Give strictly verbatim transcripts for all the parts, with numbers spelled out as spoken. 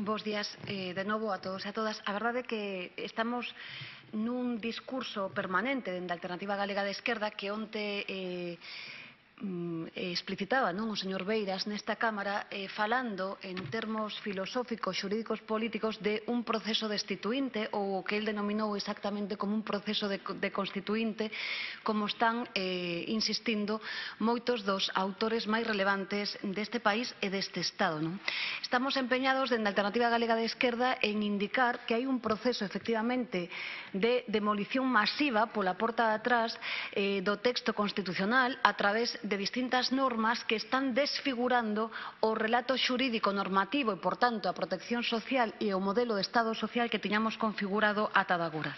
Bos días eh, de novo a todos e a todas. A verdade é que estamos nun discurso permanente da Alternativa Galega de Esquerda que onte eh, explicitaba non o señor Beiras nesta Cámara eh, falando en termos filosóficos, xurídicos, políticos de un proceso destituinte ou o que ele denominou exactamente como un proceso de, de constituinte, como están eh, insistindo moitos dos autores máis relevantes deste país e deste Estado, non? Estamos empeñados dende a Alternativa Galega de Esquerda en indicar que hai un proceso efectivamente de demolición masiva pola porta de atrás eh, do texto constitucional a través de distintas normas que están desfigurando o relato xurídico normativo e, por tanto, a protección social e o modelo de Estado social que tiñamos configurado ata agora.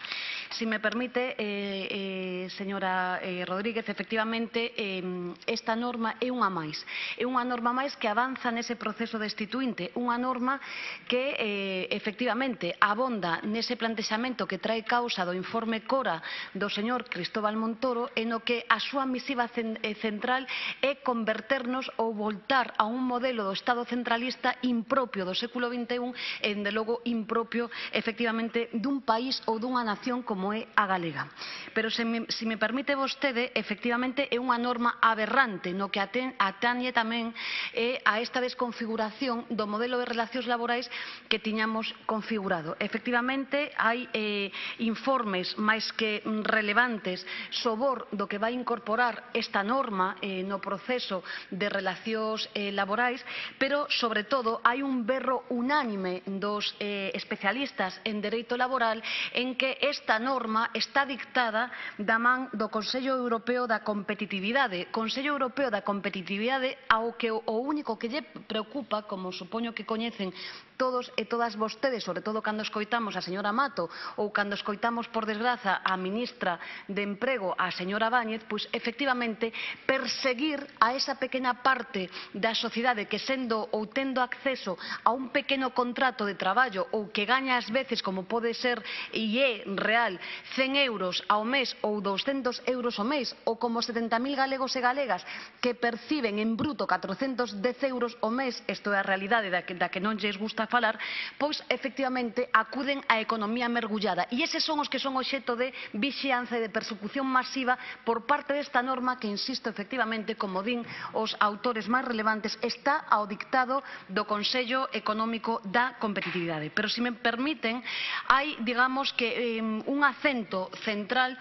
Se me permite, eh, eh, señora eh, Rodríguez, efectivamente, eh, esta norma é unha máis. É unha norma máis que avanza nese proceso destituinte, unha norma que, eh, efectivamente, abonda nese plantexamento que trae causa do informe Cora do señor Cristóbal Montoro, en o que a súa misiva central é converternos ou voltar a un modelo do Estado centralista impropio do século vinte e un e, de logo, impropio, efectivamente, dun país ou dunha nación como é a galega. Pero, se me, se me permite vostede, efectivamente, é unha norma aberrante no que atañe tamén eh, a esta desconfiguración do modelo de relacións laborais que tiñamos configurado. Efectivamente, hai eh, informes máis que relevantes sobor do que vai incorporar esta norma Eh, no proceso de relacións eh, laborais, pero, sobre todo, hai un berro unánime dos eh, especialistas en dereito laboral en que esta norma está dictada da man do Consello Europeo da Competitividade. Consello Europeo da Competitividade ao que o único que lle preocupa, como supoño que coñecen todos e todas vostedes, sobre todo cando escoitamos a señora Mato ou cando escoitamos, por desgraza, a ministra de Emprego, a señora Báñez, pois, efectivamente, per perseguir a esa pequena parte da sociedade que, sendo ou tendo acceso a un pequeno contrato de traballo ou que gaña ás veces, como pode ser e é real, cen euros ao mes ou douscentos euros ao mes, ou como setenta mil galegos e galegas que perciben en bruto catrocentos dez euros ao mes, isto é a realidade da que, da que non lles gusta falar, pois efectivamente acuden á economía mergullada. E eses son os que son obxecto de vixianza e de persecución masiva por parte desta norma que, insisto, efectivamente, Efectivamente, como din os autores máis relevantes, está ao dictado do Consello Económico da Competitividade. Pero, se me permiten, hai, digamos, que eh, un acento central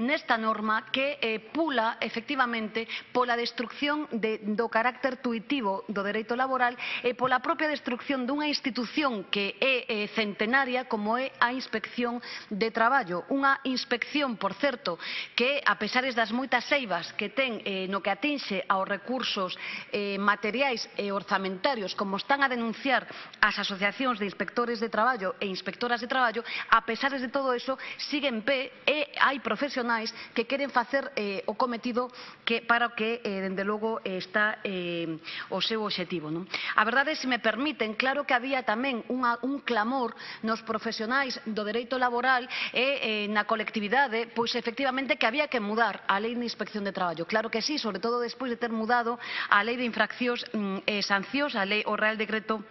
nesta norma que eh, pula, efectivamente, pola destrucción de, do carácter tuitivo do dereito laboral e pola propia destrucción dunha institución que é eh, centenaria, como é a Inspección de Traballo. Unha inspección, por certo, que, a pesares das moitas eivas que ten eh, no que atinxe aos recursos eh, materiais e orzamentarios, como están a denunciar as asociacións de inspectores de traballo e inspectoras de traballo, a pesares de todo eso, siguen pé e hai profesionais que queren facer eh, o cometido que, para o que, eh, dende logo, está eh, o seu obxectivo, non? A verdade, se me permiten, claro que había tamén unha, un clamor nos profesionais do dereito laboral e eh, na colectividade, pois efectivamente que había que mudar a lei de inspección de traballo. Claro que sí, sobre todo despois de ter mudado a lei de infraccións e sancións, a lei, o Real Decreto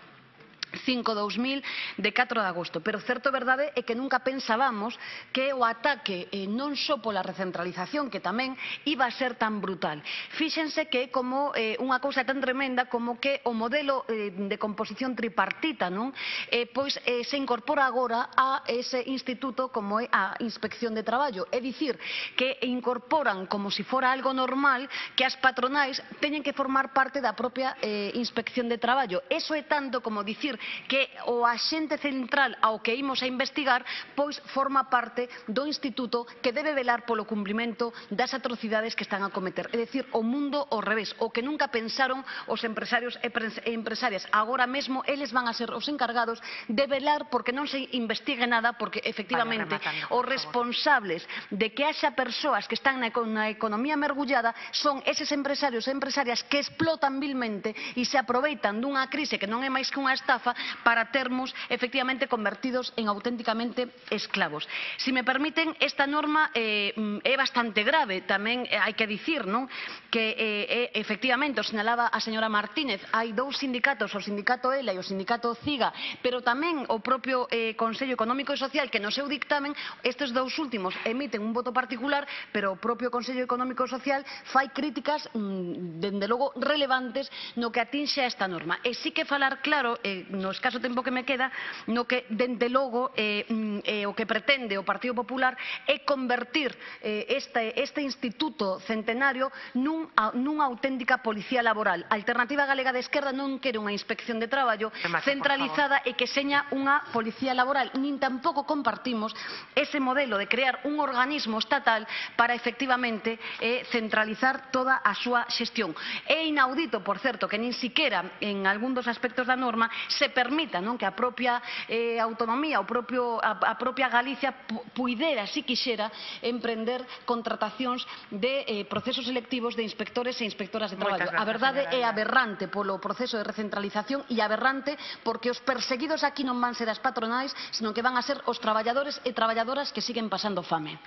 cinco barra dos mil de catro de agosto. Pero certo verdade é que nunca pensábamos que o ataque eh, non só pola recentralización, que tamén iba a ser tan brutal. Fíxense que é como eh, unha cousa tan tremenda como que o modelo eh, de composición tripartita, non? Eh, pois eh, se incorpora agora a ese instituto como é a Inspección de Traballo. É dicir, que incorporan como se fora algo normal que as patronais teñen que formar parte da propia eh, Inspección de Traballo. Eso é tanto como dicir que o axente central ao que imos a investigar, pois forma parte do instituto que debe velar polo cumprimento das atrocidades que están a cometer. É dicir, o mundo ao revés, o que nunca pensaron os empresarios e empresarias. Agora mesmo, eles van a ser os encargados de velar porque non se investigue nada, porque efectivamente os responsables de que haxa persoas que están na economía mergullada son eses empresarios e empresarias que explotan vilmente e se aproveitan dunha crise que non é máis que unha estafa para termos efectivamente convertidos en auténticamente esclavos. Si me permiten, esta norma eh, é bastante grave, tamén hai que dicir, non? Que eh, efectivamente, o señalaba a señora Martínez, hai dous sindicatos, o sindicato ELA e o sindicato CIGA, pero tamén o propio eh, Consello Económico e Social, que no seu dictamen, estes dous últimos emiten un voto particular, pero o propio Consello Económico e Social fai críticas, mm, dende logo, relevantes no que atinxe a esta norma. E sí que falar claro, eh, no escaso tempo que me queda, no que dende logo eh, eh, o que pretende o Partido Popular é convertir eh, este, este instituto centenario nun, a, nunha auténtica policía laboral. Alternativa Galega de Esquerda non quere unha inspección de traballo centralizada e que seña unha policía laboral, nin tampouco compartimos ese modelo de crear un organismo estatal para efectivamente eh, centralizar toda a súa xestión. É inaudito, por certo, que nin siquiera en algún dos aspectos da norma se permita, non, que a propia eh, autonomía, o propio, a, a propia Galicia puidera, si quixera, emprender contratacións de eh, procesos selectivos de inspectores e inspectoras de traballo. Gracias, a verdade é aberrante polo proceso de recentralización e aberrante porque os perseguidos aquí non van ser as patronais, senón que van a ser os traballadores e traballadoras que siguen pasando fame.